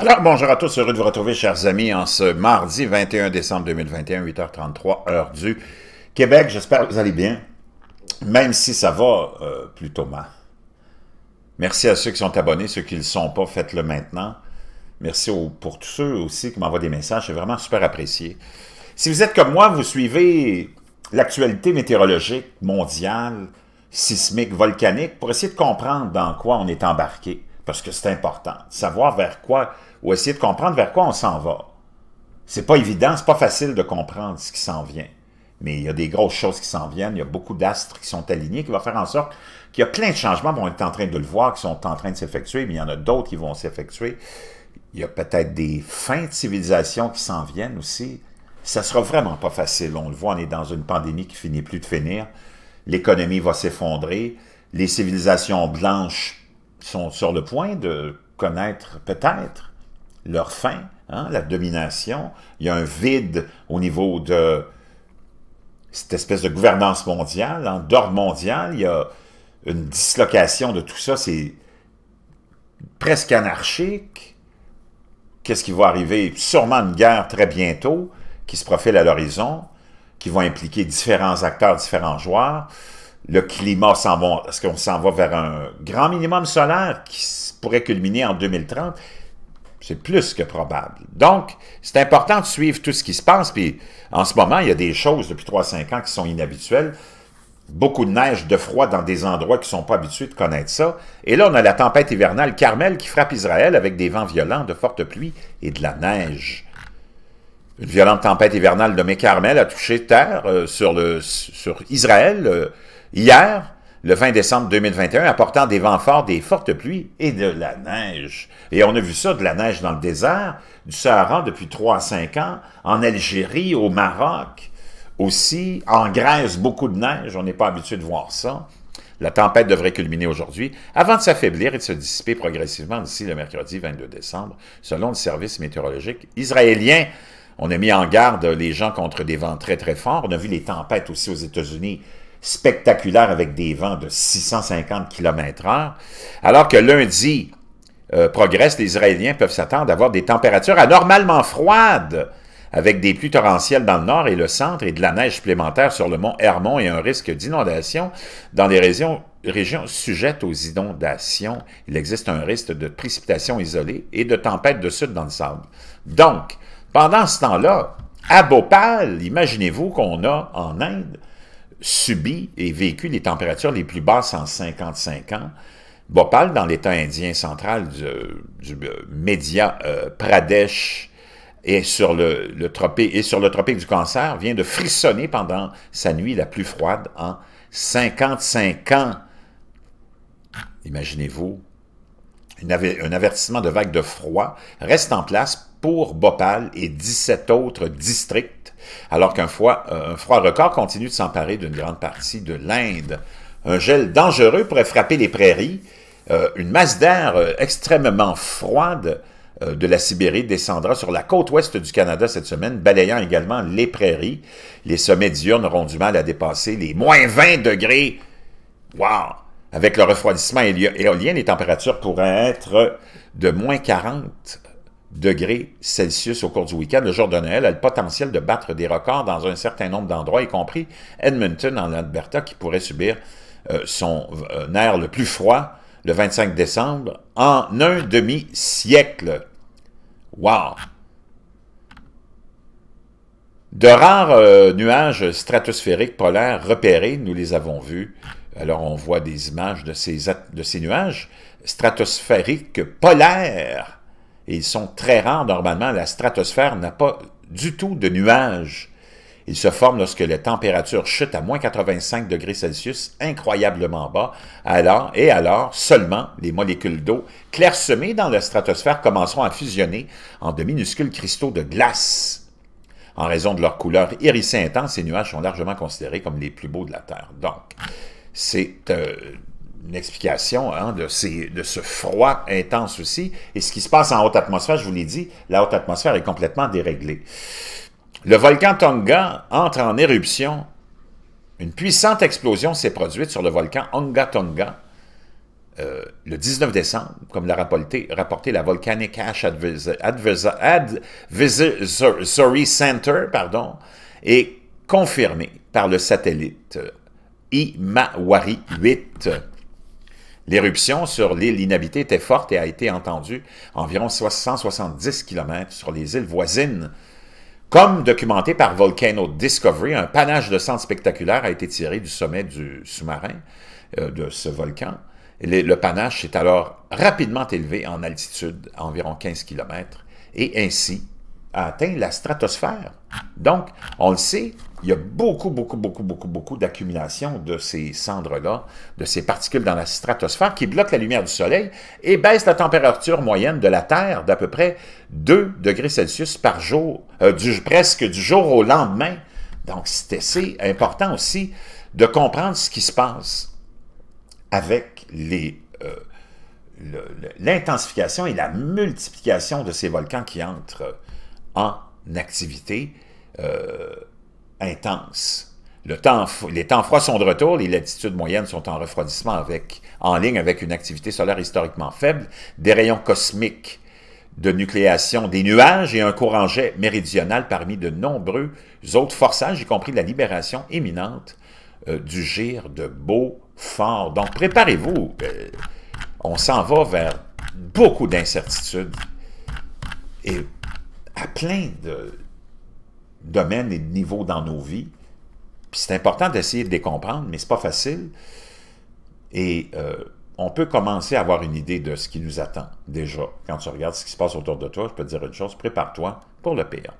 Alors, bonjour à tous, heureux de vous retrouver, chers amis, en ce mardi 21 décembre 2021, 8h33, heure du Québec. J'espère que vous allez bien, même si ça va plutôt mal. Merci à ceux qui sont abonnés, ceux qui ne le sont pas, faites-le maintenant. Merci pour tous ceux aussi qui m'envoient des messages, c'est vraiment super apprécié. Si vous êtes comme moi, vous suivez l'actualité météorologique mondiale, sismique, volcanique, pour essayer de comprendre dans quoi on est embarqué, parce que c'est important, savoir vers quoi, ou essayer de comprendre vers quoi on s'en va. C'est pas évident, c'est pas facile de comprendre ce qui s'en vient, mais il y a des grosses choses qui s'en viennent, il y a beaucoup d'astres qui sont alignés, qui va faire en sorte qu'il y a plein de changements, bon, on est en train de le voir, qui sont en train de s'effectuer, mais il y en a d'autres qui vont s'effectuer. Il y a peut-être des fins de civilisation qui s'en viennent aussi. Ça sera vraiment pas facile, on le voit, on est dans une pandémie qui finit plus de finir, l'économie va s'effondrer, les civilisations blanches sont sur le point de connaître peut-être leur fin, hein, la domination. Il y a un vide au niveau de cette espèce de gouvernance mondiale, hein, d'ordre mondial. Il y a une dislocation de tout ça, c'est presque anarchique. Qu'est-ce qui va arriver? Sûrement une guerre très bientôt qui se profile à l'horizon, qui va impliquer différents acteurs, différents joueurs. Le climat s'en va, est-ce qu'on s'en va vers un grand minimum solaire qui pourrait culminer en 2030? C'est plus que probable. Donc, c'est important de suivre tout ce qui se passe. Puis, en ce moment, il y a des choses depuis 3-5 ans qui sont inhabituelles. Beaucoup de neige, de froid dans des endroits qui ne sont pas habitués de connaître ça. Et là, on a la tempête hivernale Carmel qui frappe Israël avec des vents violents, de fortes pluies et de la neige. Une violente tempête hivernale nommée Carmel a touché terre sur Israël hier, le 20 décembre 2021, apportant des vents forts, des fortes pluies et de la neige. Et on a vu ça, de la neige dans le désert, du Sahara depuis 3-5 ans, en Algérie, au Maroc, aussi, en Grèce, beaucoup de neige, on n'est pas habitué de voir ça. La tempête devrait culminer aujourd'hui, avant de s'affaiblir et de se dissiper progressivement d'ici le mercredi 22 décembre, selon le service météorologique israélien. On a mis en garde les gens contre des vents très, très forts. On a vu les tempêtes aussi aux États-Unis, spectaculaires avec des vents de 650 km/h. Alors que lundi progresse, les Israéliens peuvent s'attendre à avoir des températures anormalement froides, avec des pluies torrentielles dans le nord et le centre et de la neige supplémentaire sur le mont Hermon et un risque d'inondation dans des régions sujettes aux inondations. Il existe un risque de précipitations isolées et de tempêtes de sud dans le sable. Donc, pendant ce temps-là, à Bhopal, imaginez-vous qu'on a, en Inde, subi et vécu les températures les plus basses en 55 ans. Bhopal, dans l'État indien central du Média Pradesh, et sur le tropique du Cancer, vient de frissonner pendant sa nuit la plus froide en 55 ans. Imaginez-vous, un avertissement de vague de froid reste en place pour Bhopal et 17 autres districts, alors qu'un froid record continue de s'emparer d'une grande partie de l'Inde. Un gel dangereux pourrait frapper les prairies, une masse d'air extrêmement froide de la Sibérie descendra sur la côte ouest du Canada cette semaine, balayant également les prairies. Les sommets diurnes auront du mal à dépasser les -20 degrés. Wow! Avec le refroidissement éolien, les températures pourraient être de -40 degrés Celsius au cours du week-end. Le jour de Noël a le potentiel de battre des records dans un certain nombre d'endroits, y compris Edmonton en Alberta, qui pourrait subir son air le plus froid le 25 décembre en un demi-siècle. Wow! De rares nuages stratosphériques polaires repérés, nous les avons vus. Alors on voit des images de ces nuages stratosphériques polaires. Et ils sont très rares. Normalement, la stratosphère n'a pas du tout de nuages. Ils se forment lorsque la température chute à -85 degrés Celsius, incroyablement bas. Alors seulement les molécules d'eau clairsemées dans la stratosphère commenceront à fusionner en de minuscules cristaux de glace. En raison de leur couleur hérissée intense, ces nuages sont largement considérés comme les plus beaux de la Terre. Donc, c'est une explication, hein, de ce froid intense aussi. Et ce qui se passe en haute atmosphère, je vous l'ai dit, la haute atmosphère est complètement déréglée. Le volcan Tonga entre en éruption. Une puissante explosion s'est produite sur le volcan Hunga Tonga, le 19 décembre, comme l'a rapporté la Volcanic Ash Advisory Center, pardon, est confirmé par le satellite Himawari 8. L'éruption sur l'île inhabitée était forte et a été entendue environ 170 km sur les îles voisines. Comme documenté par Volcano Discovery, un panache de cendres spectaculaire a été tiré du sommet du sous-marin de ce volcan. Le panache s'est alors rapidement élevé en altitude, à environ 15 km, et ainsi a atteint la stratosphère. Donc, on le sait, il y a beaucoup d'accumulation de ces cendres-là, de ces particules dans la stratosphère qui bloquent la lumière du soleil et baissent la température moyenne de la Terre d'à peu près 2 degrés Celsius par jour, presque du jour au lendemain. Donc, c'est important aussi de comprendre ce qui se passe avec l'intensification et la multiplication de ces volcans qui entrent en activité intense. Les temps froids sont de retour, les latitudes moyennes sont en refroidissement en ligne avec une activité solaire historiquement faible, des rayons cosmiques de nucléation des nuages et un courant jet méridional parmi de nombreux autres forçages, y compris la libération imminente du gir de Beaufort. Donc, préparez-vous. On s'en va vers beaucoup d'incertitudes et à plein de domaines et de niveaux dans nos vies. Puis c'est important d'essayer de les comprendre, mais c'est pas facile. Et on peut commencer à avoir une idée de ce qui nous attend déjà. Quand tu regardes ce qui se passe autour de toi, je peux te dire une chose, prépare-toi pour le pire.